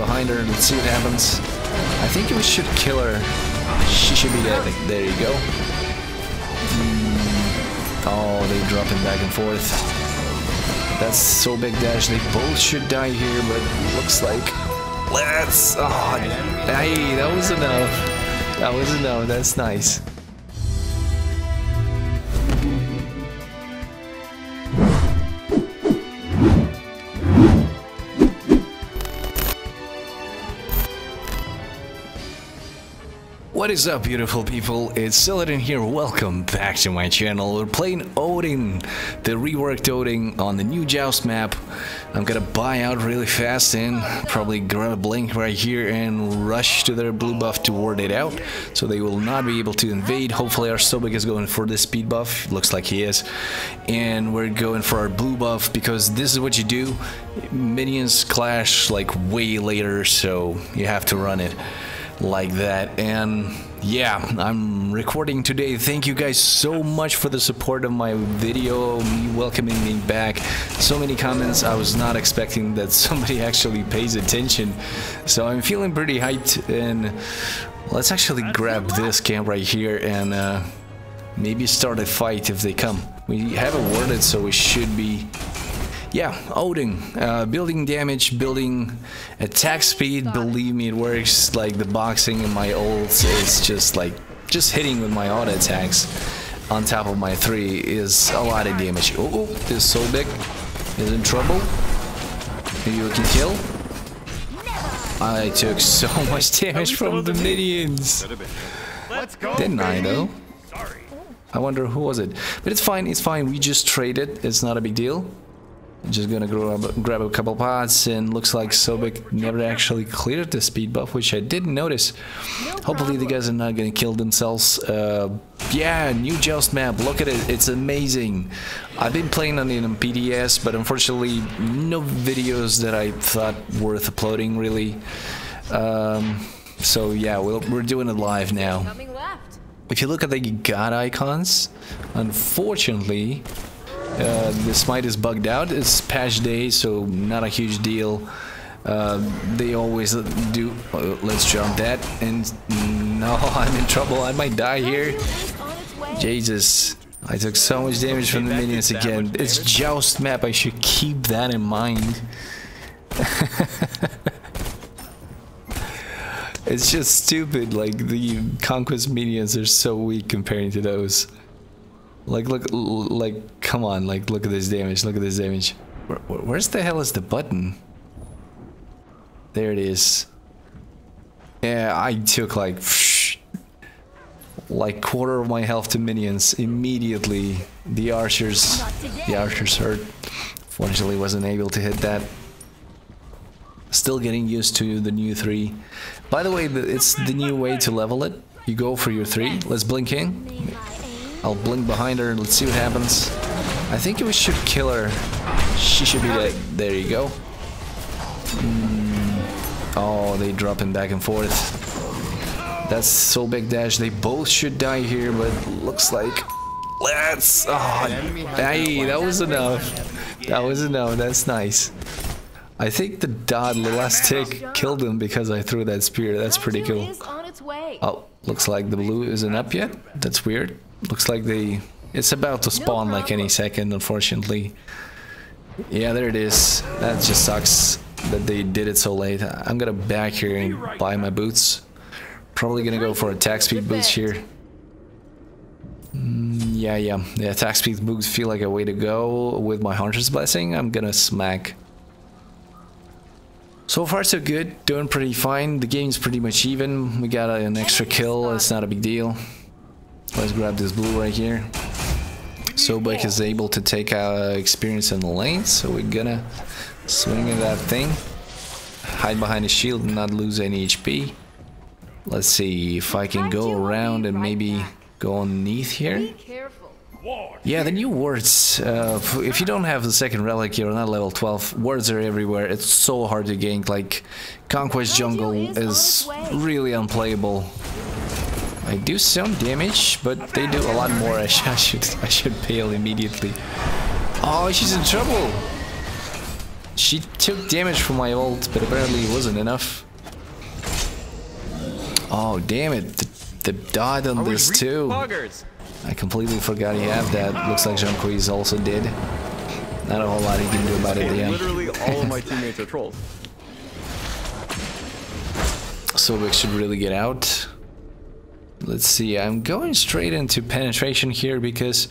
behind her and see what happens. I think we should kill her. She should be dead. There you go. Oh, they drop him back and forth. That's so big dash. They both should die here, but it looks like... Let's... Oh, hey, that was enough. That was enough. That's nice. What is up, beautiful people? It's Elidan here. Welcome back to my channel. We're playing Odin, the reworked Odin on the new Joust map. I'm gonna buy out really fast and probably grab a blink right here and rush to their blue buff to ward it out, so they will not be able to invade. Hopefully our Sobek is going for this speed buff. Looks like he is. And we're going for our blue buff because this is what you do. Minions clash like way later, so you have to run it like that. And yeah, I'm recording today. Thank you guys so much for the support of my video, me welcoming me back. So many comments. I was not expecting that somebody actually pays attention, so I'm feeling pretty hyped. And let's actually grab this camp right here and maybe start a fight if they come. We have it warded, so we should be... Yeah, Odin, building damage, building attack speed. Believe me, it works. Like the boxing in my ults is just like, just hitting with my auto attacks on top of my 3 is a lot of damage. Oh, this Sobek is in trouble. Maybe we can kill. I took so much damage from the minions. Didn't I though? I wonder who was it. But it's fine, it's fine. We just traded. It's not a big deal. Just gonna grab a couple pots, and looks like Sobek never actually cleared the speed buff, which I didn't notice. Hopefully the guys are not gonna kill themselves. Yeah, new Joust map, look at it, it's amazing. I've been playing on the NPDS, but unfortunately no videos that I thought worth uploading really. So yeah, we're doing it live now. If you look at the god icons, unfortunately the Smite is bugged out. It's patch day, so not a huge deal. They always do. Let's jump that. And no, I'm in trouble. I might die here. Jesus, I took so much damage from the minions again. It's Joust map, I should keep that in mind. It's just stupid, like the Conquest minions are so weak comparing to those. Like, look, like, come on, like, look at this damage, look at this damage. Where's the hell is the button? There it is. Yeah, I took like quarter of my health to minions immediately. The archers hurt. Fortunately, wasn't able to hit that. Still getting used to the new 3. By the way, it's the new way to level it. You go for your 3. Let's blink in. I'll blink behind her and let's see what happens. I think we should kill her. She should be dead. There you go. Oh, they drop him back and forth. That's so big dash. They both should die here, but looks like... Let's... Oh, hey, that was enough. That was enough. That's nice. I think the dot, the last tick, killed him because I threw that spear. That's pretty cool. Oh, looks like the blue isn't up yet. That's weird. Looks like it's about to spawn like any second, unfortunately. Yeah, there it is. That just sucks that they did it so late. I'm gonna back here and buy my boots. Probably gonna go for attack speed boots here. Yeah, the attack speed boots feel like a way to go. With my Hunter's Blessing, I'm gonna smack. So far so good, doing pretty fine. The game's pretty much even. We got an extra kill, it's not a big deal. Let's grab this blue right here. Sobek is able to take our experience in the lane, so we're gonna swing at that thing. Hide behind his shield and not lose any HP. Let's see if I can go around and maybe go on Neith here. Yeah, the new wards. If you don't have the second relic, you're not level 12. Wards are everywhere. It's so hard to gank. Like, Conquest jungle is really unplayable. I do some damage, but they do a lot more. I should bail immediately. Oh, she's in trouble. She took damage from my ult, but apparently it wasn't enough. Oh, damn it. The died on this too. Buggers? I completely forgot you have that. Looks like Jean-Louis also did. Not a whole lot he can do about it, yeah. Literally all of my teammates are trolls. Sobek should really get out. Let's see, I'm going straight into penetration here because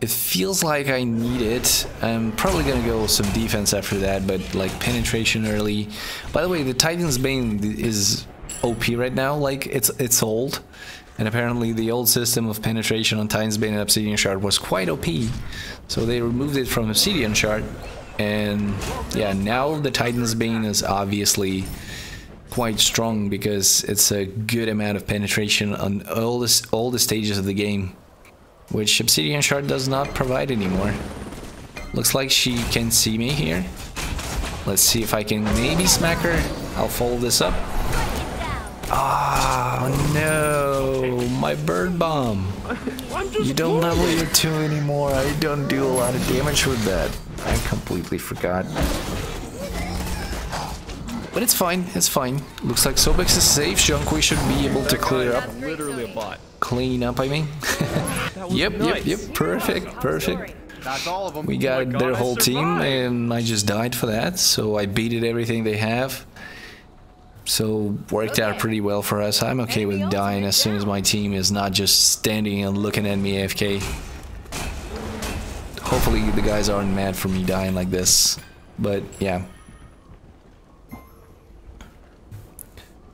it feels like I need it. I'm probably gonna go with some defense after that, but like penetration early. By the way, the Titan's Bane is OP right now, like it's old. And apparently the old system of penetration on Titan's Bane and Obsidian Shard was quite OP. So they removed it from Obsidian Shard. And yeah, now the Titan's Bane is obviously quite strong because it's a good amount of penetration on all the stages of the game, which Obsidian Shard does not provide anymore. Looks like she can see me here. Let's see if I can maybe smack her. I'll follow this up. Oh no, my bird bomb. You don't level your 2 anymore. I don't do a lot of damage with that. I completely forgot. But it's fine, it's fine. Looks like Sobex is safe. Jean-Louis should be able to clear up. Literally a bot. Clean up, I mean. Yep. Perfect. That's all of them. We got their whole team, and I just died for that. So I beated everything they have. So worked out pretty well for us. I'm okay with dying as soon as my team is not just standing and looking at me AFK. Hopefully the guys aren't mad for me dying like this. But yeah.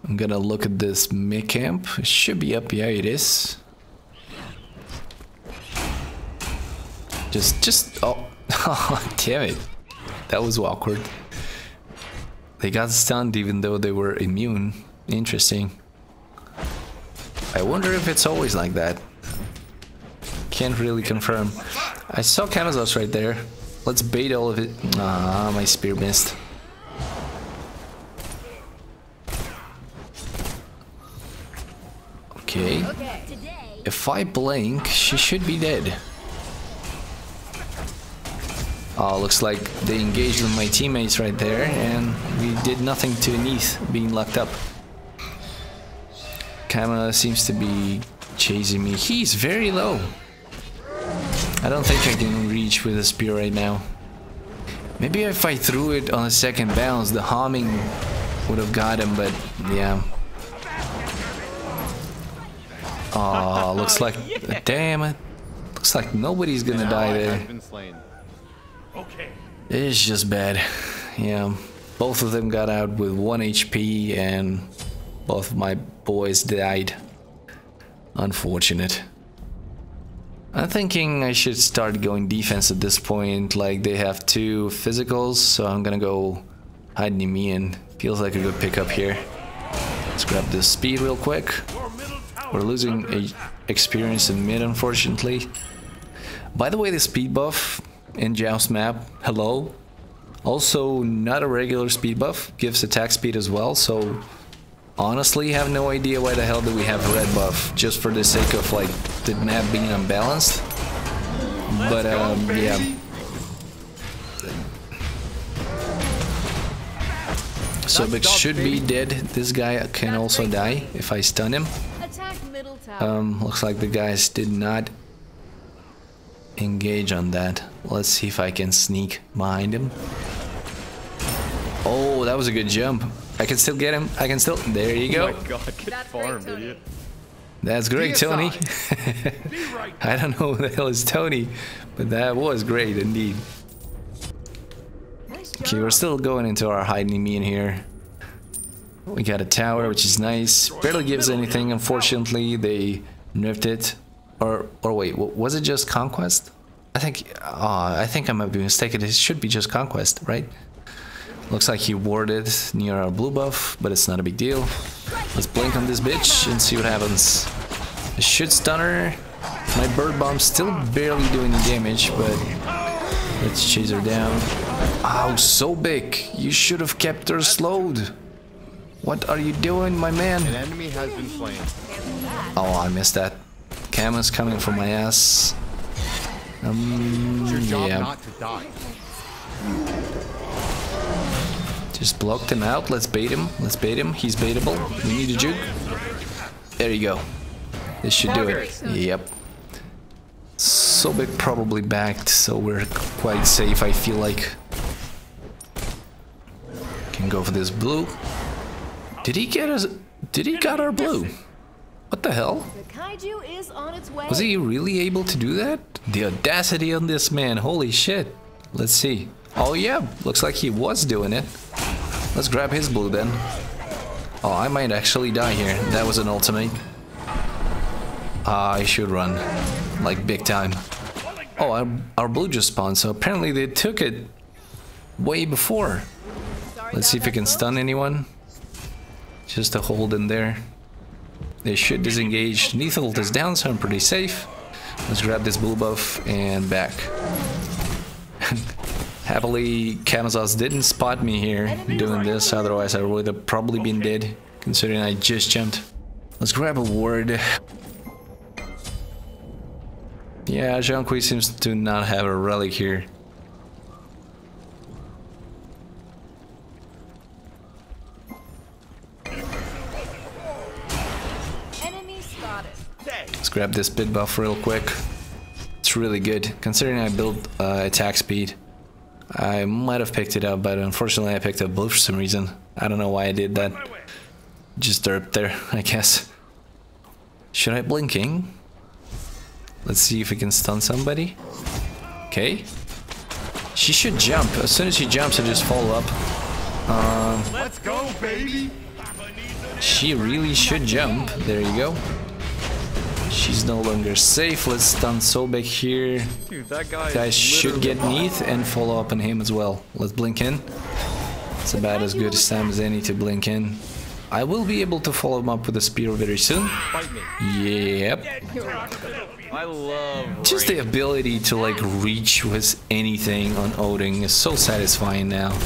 I'm gonna look at this mid camp. It should be up. Yeah, it is. Oh, damn it! That was awkward. They got stunned even though they were immune. Interesting. I wonder if it's always like that. Can't really confirm. I saw Camazotz right there. Let's bait all of it. Ah, my spear missed. Okay. If I blink, she should be dead. Oh, looks like they engaged with my teammates right there, and we did nothing to Neith being locked up. Camera seems to be chasing me. He's very low. I don't think I can reach with a spear right now. Maybe if I threw it on a second bounce, the homing would have got him, but yeah. Oh, looks like, damn it! Looks like nobody's gonna die there. Okay. It's just bad. Yeah, both of them got out with 1 HP, and both of my boys died. Unfortunate. I'm thinking I should start going defense at this point. Like they have 2 physicals, so I'm gonna go hide Nemean. Feels like a good pickup here. Let's grab this speed real quick. We're losing experience in mid, unfortunately. By the way, the speed buff in Joust map, hello. Also, not a regular speed buff, gives attack speed as well, so honestly have no idea why the hell do we have a red buff, just for the sake of like the map being unbalanced. But yeah. Sobek should be dead. This guy can also die if I stun him. Looks like the guys did not engage on that. Let's see if I can sneak behind him. Oh, that was a good jump. I can still get him. I can still... There you go. Oh my God, good farm, idiot. That's great, Tony. I don't know who the hell is Tony, but that was great indeed. Okay, we're still going into our hiding mean here. We got a tower, which is nice. Barely gives anything, unfortunately. They nerfed it. Or wait, was it just Conquest? I think I might be mistaken. It should be just Conquest, right? Looks like he warded near our blue buff, but it's not a big deal. Let's blink on this bitch and see what happens. I should stun her. My bird bomb's still barely doing any damage, but let's chase her down. Ow, Sobek! You should have kept her slowed! What are you doing, my man? An enemy has been slain. Oh, I missed that. Camera's coming for my ass. It's your job not to die. Just blocked him out. Let's bait him. Let's bait him. He's baitable. We need a juke. There you go. This should do it. Yep. Sobek probably backed, so we're quite safe, I feel like. Can go for this blue. Did he get us? Did he got our blue? What the hell? Was he really able to do that? The audacity on this man. Holy shit. Let's see. Oh yeah, looks like he was doing it. Let's grab his blue then. Oh, I might actually die here. That was an ultimate. I should run. Like big time. Oh, our blue just spawned, so apparently they took it way before. Let's see if we can stun anyone. Just a hold in there. They should disengage. Neith ult is down, so I'm pretty safe. Let's grab this blue buff and back. Happily, Camazotz didn't spot me here doing this, otherwise I would have probably been dead, considering I just jumped. Let's grab a ward. Yeah, Jean-Qui seems to not have a relic here. Let's grab this bit buff real quick. It's really good, considering I built attack speed. I might have picked it up, but unfortunately I picked up blue for some reason. I don't know why I did that. Just derped there, I guess. Should I blinking? Let's see if we can stun somebody. Okay. She should jump. As soon as she jumps, I just follow up. Let's go, baby! She really should jump. There you go. She's no longer safe. Let's stun Sobek here. Dude, that guy should get Neith and follow up on him as well. Let's blink in. It's about as good a time as any to blink in. I will be able to follow him up with a spear very soon. Yep. I love just the ability to like reach with anything on Odin is so satisfying now.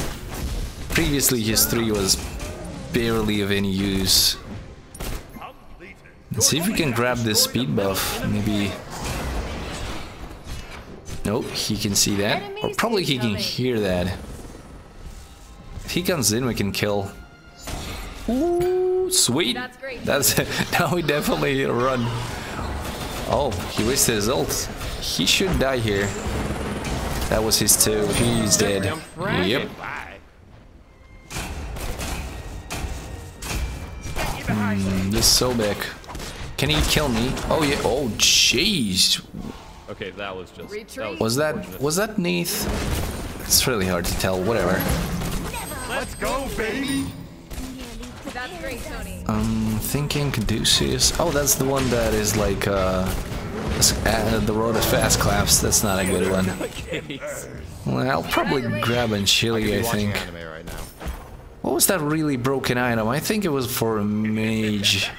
Previously his 3 was barely of any use. Let's see if we can grab this speed buff, maybe. Nope, he can see that. Or probably he can hear that. If he comes in, we can kill. Ooh, sweet! That's it. Now we definitely run. Oh, he wasted his ult. He should die here. That was his 2. He's dead. Yep. This Sobek. Can he kill me? Oh yeah. Oh jeez. Okay, that was just. Was that Neith? It's really hard to tell. Whatever. Let's go, baby. That's great, Tony. I'm thinking Caduceus. Oh, that's the one that is like the road is fast collapse. That's not a good one. Well, I'll probably grab Anchili, I think. Right now. What was that really broken item? I think it was for a mage.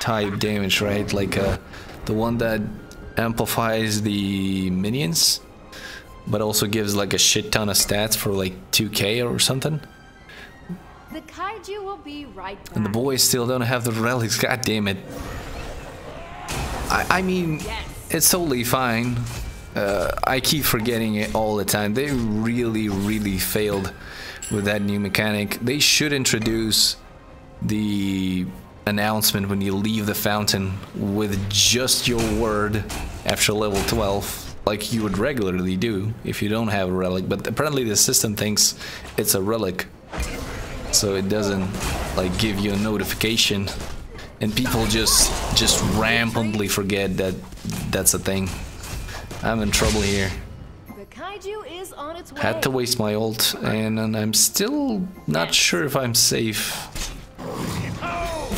Type damage, right? Like the one that amplifies the minions, but also gives like a shit ton of stats for like 2k or something. The kaiju will be right back. And the boys still don't have the relics. God damn it! I mean, yes. It's totally fine. I keep forgetting it all the time. They really failed with that new mechanic. They should introduce the announcement when you leave the fountain with just your word after level 12, like you would regularly do if you don't have a relic, but apparently the system thinks it's a relic, so it doesn't like give you a notification, and people just rampantly forget that that's a thing. I'm in trouble here. Had to waste my ult, and I'm still not sure if I'm safe.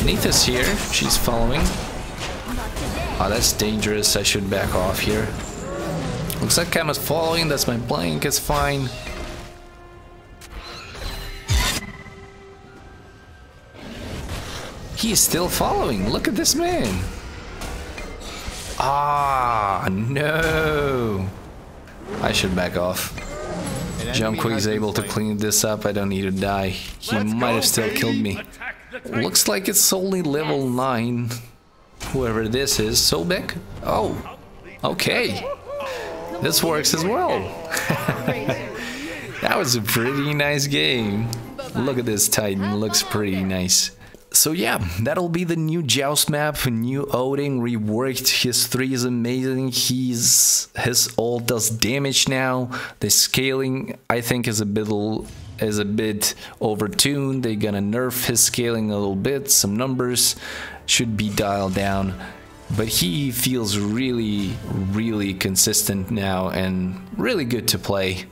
Neith is here, she's following. Oh, that's dangerous, I should back off here. Looks like Cam is following, that's my blank, it's fine. He is still following, look at this man. Ah, no. I should back off. Jean-Qui is able to clean this up, I don't need to die. He might have still killed me. Looks like it's only level 9, whoever this is. Sobek? Oh, okay. This works as well. That was a pretty nice game. Look at this Titan, looks pretty nice. So yeah, that'll be the new Joust map, new Odin, reworked, his 3 is amazing, his ult does damage now, the scaling I think is a bit overtuned, they're gonna nerf his scaling a little bit, some numbers should be dialed down, but he feels really, really consistent now and really good to play.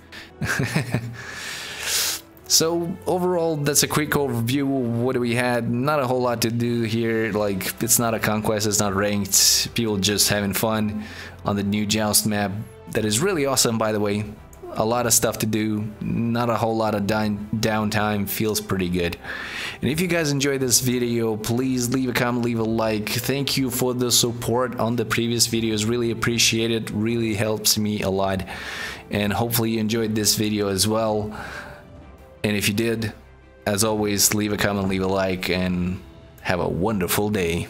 So overall, that's a quick overview of what we had. Not a whole lot to do here, like it's not a conquest, it's not ranked, people just having fun on the new Joust map. That is really awesome, by the way. A lot of stuff to do, not a whole lot of downtime, feels pretty good. And if you guys enjoyed this video, please leave a comment, leave a like. Thank you for the support on the previous videos, really appreciate it, really helps me a lot. And hopefully you enjoyed this video as well. And if you did, as always, leave a comment, leave a like, and have a wonderful day.